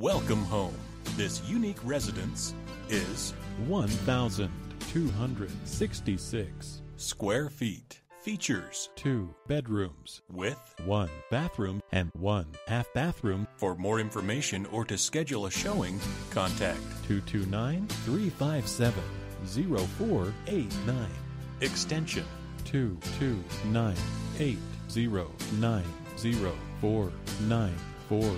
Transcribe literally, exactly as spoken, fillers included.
Welcome home. This unique residence is one thousand two hundred sixty-six square feet. Features two bedrooms with one bathroom and one half bathroom. For more information or to schedule a showing, contact two two nine, three five seven, zero four eight nine, extension two two nine, eight zero nine zero, four nine four.